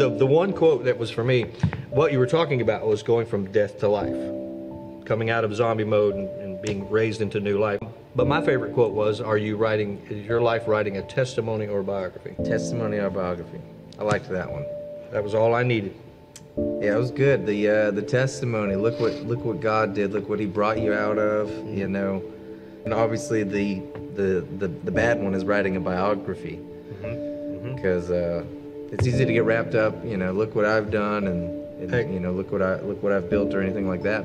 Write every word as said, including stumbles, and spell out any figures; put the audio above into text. the, the one quote that was for me, what you were talking about was going from death to life, coming out of zombie mode and, and being raised into new life. But my favorite quote was, are you writing, is your life writing a testimony or biography? Testimony or biography. I liked that one. That was all I needed. Yeah, it was good. The uh, the testimony. Look what look what God did. Look what He brought you out of. Mm-hmm. You know, and obviously the the the, the bad one is writing a biography, because mm-hmm. mm-hmm. uh, it's easy to get wrapped up. You know, look what I've done, and, and hey. you know, look what I look what I've built, or anything like that.